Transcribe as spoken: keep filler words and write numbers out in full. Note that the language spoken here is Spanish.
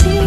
así.